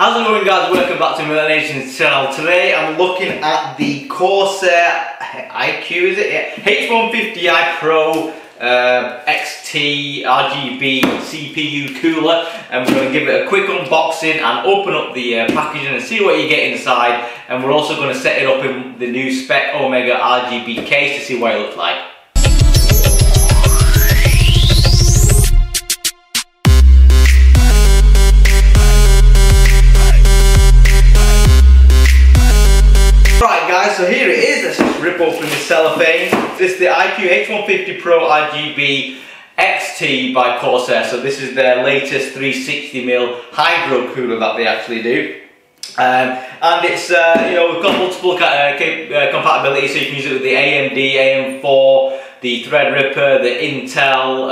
How's it going, guys? Welcome back to another Nation's channel. Today I'm looking at the Corsair IQ, is it? Yeah. H150i Pro XT RGB CPU cooler, and we're going to give it a quick unboxing and open up the packaging and see what you get inside, and we're also going to set it up in the new Spec Omega RGB case to see what it looks like. So here it is. Let's just rip open the cellophane. This is the IQ H150 Pro RGB XT by Corsair. So this is their latest 360mm hydro cooler that they actually do. And it's, you know, we've got multiple compatibility, so you can use it with the AMD, AM4, the Threadripper, the Intel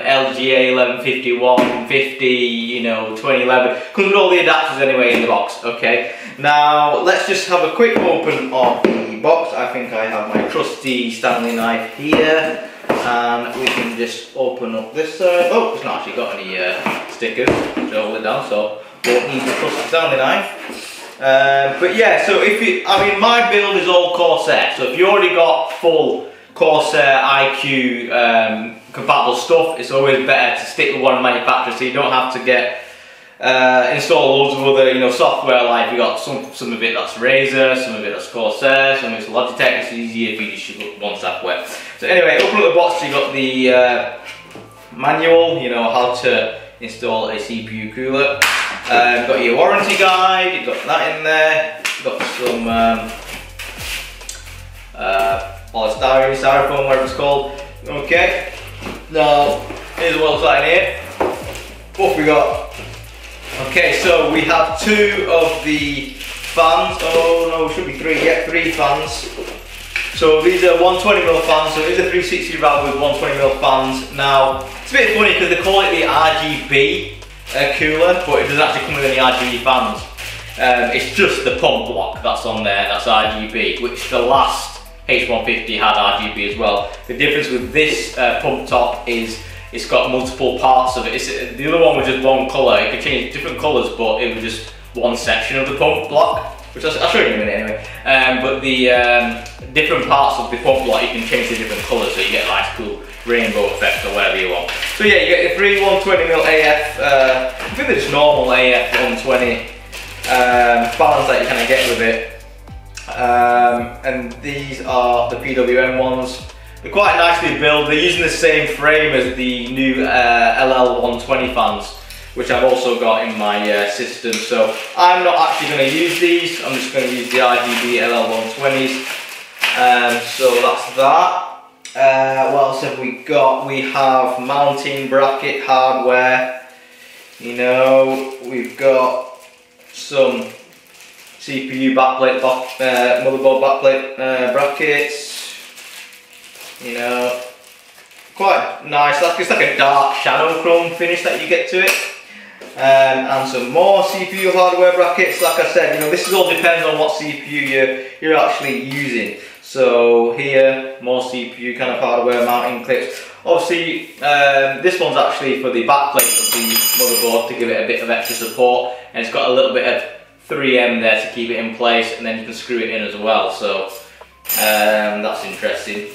LGA 1151, 50, you know, 2011. Comes with all the adapters anyway in the box. Okay. Now let's just have a quick open of the box. I think I have my trusty Stanley knife here, and we can just open up this side. Oh, it's not actually got any stickers to hold it down, so don't need the trusty Stanley knife. But yeah, so if you, I mean, my build is all Corsair. So if you already got full Corsair IQ compatible stuff, it's always better to stick with one manufacturer, so you don't have to get install loads of other, you know, software. Like you got some of it that's Razer, some of it that's Corsair, some of it's Logitech. It's easier if you just look one software. So anyway, open up the box. You got the manual, you know, how to install a CPU cooler. Got your warranty guide. You got that in there. You've got some styrofoam, whatever it's called. Okay, now here's what it's like in here. What we got? Okay, so we have two of the fans. Oh no, it should be three. Yeah, three fans. So these are 120mm fans. So it is a 360 rather with 120mm fans. Now it's a bit funny because they call it the RGB cooler, but it doesn't actually come with any RGB fans. It's just the pump block that's on there. That's RGB, which the last H150 had RGB as well. The difference with this pump top is it's got multiple parts of it. The other one was just one colour. It could change different colours, but it was just one section of the pump block, which I'll show you in a minute anyway. But the different parts of the pump block, you can change the different colours, so you get a nice cool rainbow effect or whatever you want. So yeah, you get your three 120mm AF, I think it's normal AF 120 balance that you kind of get with it. And these are the PWM ones. They're quite nicely built. They're using the same frame as the new LL120 fans, which I've also got in my system. So I'm not actually going to use these. I'm just going to use the RGB LL120s. So that's that. What else have we got? We have mounting bracket hardware. You know, we've got some CPU backplate, motherboard backplate brackets, you know, quite nice. It's like a dark shadow chrome finish that you get to it, and some more CPU hardware brackets. Like I said, you know, this all depends on what CPU you're actually using. So here, more CPU kind of hardware mounting clips. Obviously, this one's actually for the backplate of the motherboard to give it a bit of extra support, and it's got a little bit of 3M there to keep it in place, and then you can screw it in as well, so that's interesting.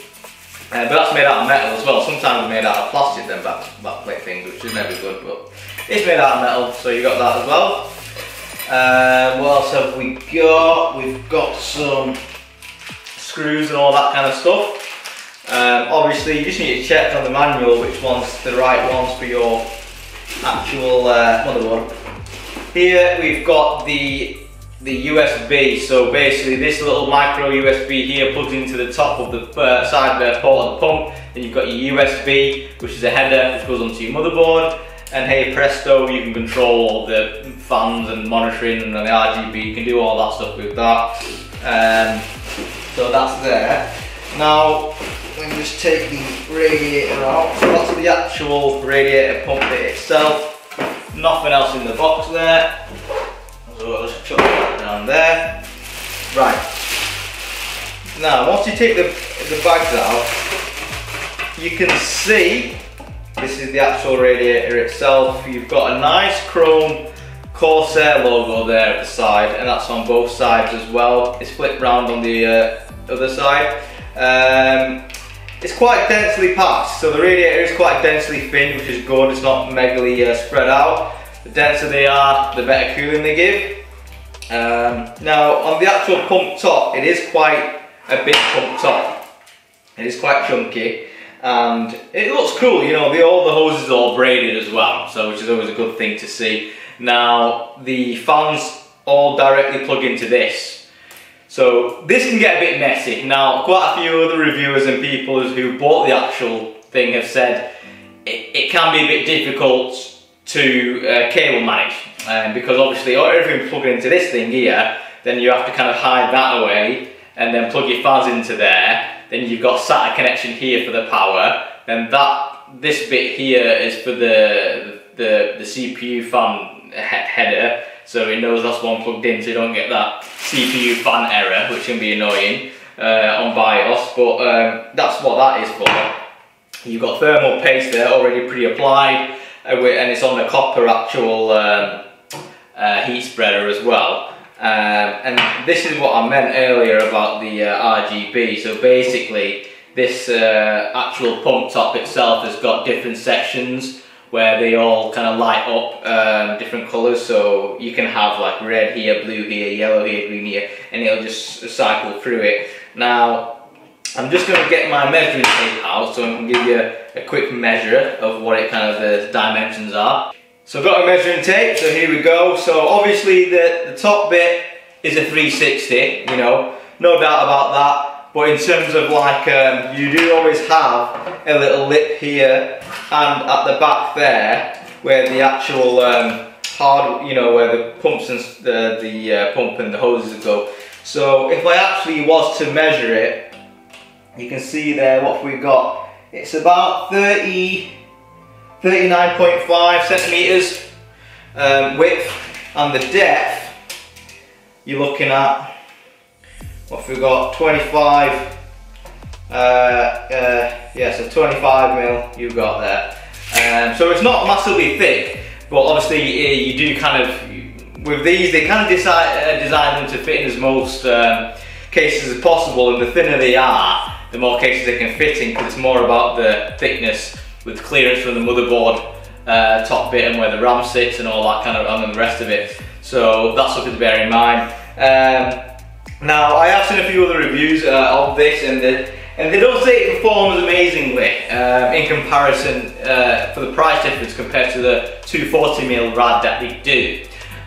But that's made out of metal as well. Sometimes made out of plastic, then backplate things, which is never good, but it's made out of metal, so you got that as well. What else have we got? We've got some screws and all that kind of stuff. Obviously you just need to check on the manual which ones the right ones for your actual motherboard. Here we've got the USB, so basically this little micro USB here plugs into the top of the side of the port of the pump, and you've got your USB, which is a header which goes onto your motherboard, and hey presto, you can control all the fans and monitoring and the RGB. You can do all that stuff with that. So that's there. Now let me just take the radiator out. So that's the actual radiator pump bit itself. Nothing else in the box there, so let's chuck that down there. Right, now once you take the bags out, you can see this is the actual radiator itself. You've got a nice chrome Corsair logo there at the side, and that's on both sides as well. It's flipped round on the other side. It's quite densely packed, so the radiator is quite densely thin, which is good. It's not megally spread out. The denser they are, the better cooling they give. Now, on the actual pump top, it is quite a big pump top. It is quite chunky, and it looks cool. You know, all the hoses are all braided as well, so which is always a good thing to see. Now, the fans all directly plug into this. So this can get a bit messy. Now, quite a few other reviewers and people who bought the actual thing have said it can be a bit difficult to cable manage, because obviously if you're plugging into this thing here, then you have to kind of hide that away and then plug your fans into there. Then you've got SATA connection here for the power. Then this bit here is for the CPU fan header. So it knows that's one plugged in, so you don't get that CPU fan error, which can be annoying on BIOS, but that's what that is for. You've got thermal paste there already pre-applied, and it's on the copper actual heat spreader as well. And this is what I meant earlier about the RGB. So basically, this actual pump top itself has got different sections where they all kind of light up different colours, so you can have like red here, blue here, yellow here, green here, and it'll just cycle through it. Now, I'm just going to get my measuring tape out so I can give you a quick measure of what it kind of the dimensions are. So I've got a measuring tape, so here we go. So obviously the top bit is a 360, you know, no doubt about that. But in terms of like, you do always have a little lip here and at the back there where the actual hard, you know, where the pumps and the pump and the hoses go. So if I actually was to measure it, you can see there what we got. It's about 39.5 centimeters width, and the depth you're looking at. What have we got? 25 mil you've got there. So it's not massively thick, but obviously you do kind of, with these, they kind of design them to fit in as most cases as possible, and the thinner they are, the more cases they can fit in, because it's more about the thickness with clearance from the motherboard top bit and where the RAM sits and all that kind of, and the rest of it. So that's something to bear in mind. Now, I have seen a few other reviews of this, and they don't say it performs amazingly in comparison for the price difference compared to the 240mm RAD that they do.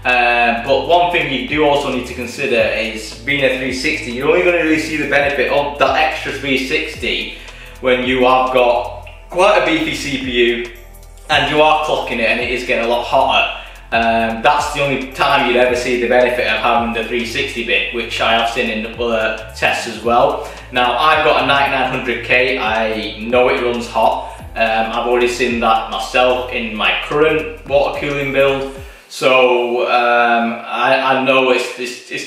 But one thing you do also need to consider is, being a 360, you're only going to really see the benefit of that extra 360 when you have got quite a beefy CPU and you are clocking it and it is getting a lot hotter. That's the only time you'd ever see the benefit of having the 360 bit, which I have seen in other tests as well. Now, I've got a 9900K, I know it runs hot. I've already seen that myself in my current water cooling build. So I know it's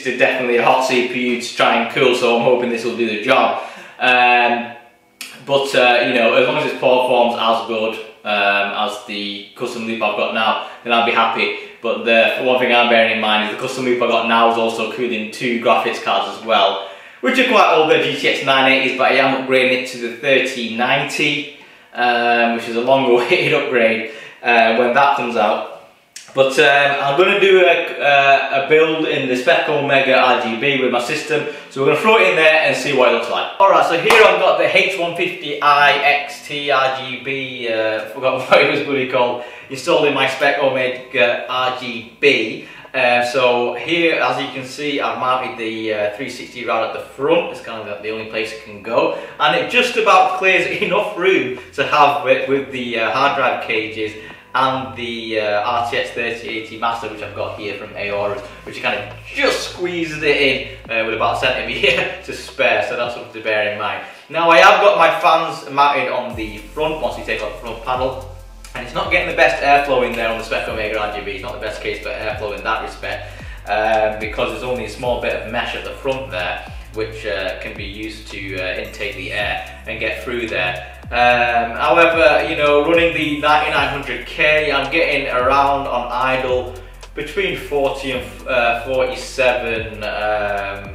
definitely a hot CPU to try and cool, so I'm hoping this will do the job. But you know, as long as it performs as good as the custom loop I've got now, then I'll be happy. But the one thing I'm bearing in mind is the custom loop I've got now is also cooling two graphics cards as well, which are quite old, they're GTX 980s, but I am upgrading it to the 3090, which is a long-awaited upgrade when that comes out. But I'm going to do a build in the Spec Omega RGB with my system, so we're going to throw it in there and see what it looks like. Alright, so here I've got the H150i XT RGB, forgot what it was really called, installed in my Spec Omega RGB. So here, as you can see, I've mounted the 360 RAD at the front. It's kind of the only place it can go, and it just about clears enough room to have it with the hard drive cages and the RTX 3080 Master, which I've got here from Aorus, which kind of just squeezed it in with about a centimetre to spare, so that's something to bear in mind. Now, I have got my fans mounted on the front, once you take off the front panel, and it's not getting the best airflow in there on the Spec Omega RGB. It's not the best case for airflow in that respect, because there's only a small bit of mesh at the front there, which can be used to intake the air and get through there. However, you know, running the 9900K, I'm getting around on idle between 40 and 47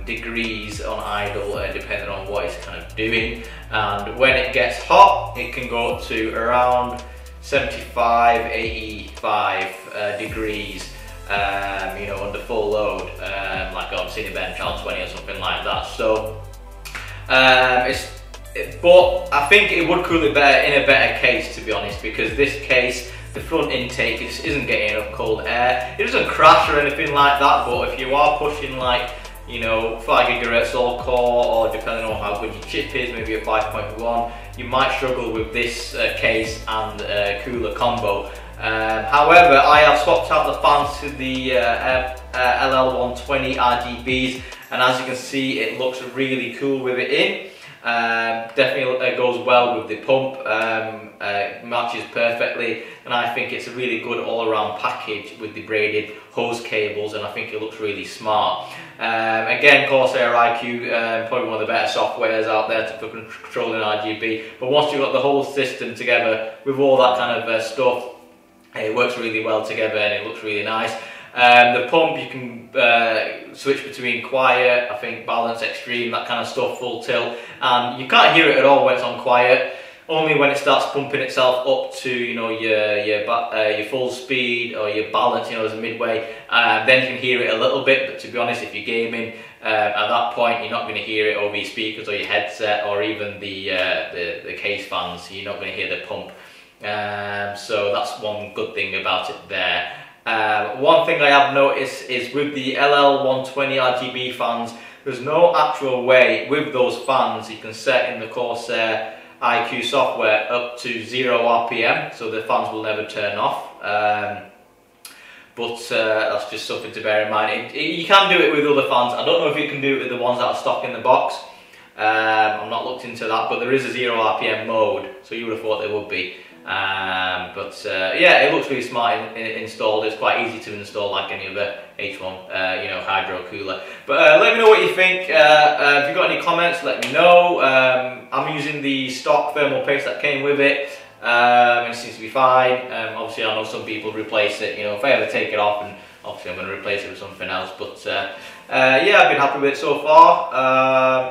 degrees on idle, depending on what it's kind of doing. And when it gets hot, it can go up to around 75, 85 degrees, you know, under full load, like on Cinebench R20 or something like that. So but I think it would cool it better in a better case, to be honest, because this case, the front intake isn't getting enough cold air. It doesn't crash or anything like that, but if you are pushing, like, you know, 5 GHz all core, or depending on how good your chip is, maybe a 5.1, you might struggle with this case and cooler combo. However, I have swapped out the fans to the LL120 RGBs, and as you can see, it looks really cool with it in. Definitely goes well with the pump, matches perfectly, and I think it's a really good all-around package with the braided hose cables, and I think it looks really smart. Again, Corsair IQ, probably one of the better softwares out there for controlling RGB, but once you've got the whole system together with all that kind of stuff, it works really well together and it looks really nice. The pump, you can switch between quiet, I think balance, extreme, that kind of stuff, full tilt. You can't hear it at all when it's on quiet. Only when it starts pumping itself up to, you know, your full speed or your balance, you know, as a midway, then you can hear it a little bit. But to be honest, if you're gaming, at that point you're not going to hear it over your speakers or your headset or even the case fans. You're not going to hear the pump. So that's one good thing about it there. One thing I have noticed is with the LL120 RGB fans, there's no actual way with those fans you can set in the Corsair IQ software up to 0 RPM, so the fans will never turn off. But that's just something to bear in mind. You can do it with other fans. I don't know if you can do it with the ones that are stock in the box. I've not looked into that, but there is a 0 RPM mode, so you would have thought there would be. Yeah, it looks really smart installed. It's quite easy to install, like any other H1, you know, hydro cooler. But let me know what you think. If you've got any comments, let me know. I'm using the stock thermal paste that came with it, and it seems to be fine. Obviously, I know some people replace it. You know, if I ever take it off, and obviously I'm going to replace it with something else. But yeah, I've been happy with it so far.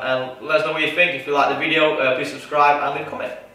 And let us know what you think. If you like the video, please subscribe and leave a comment.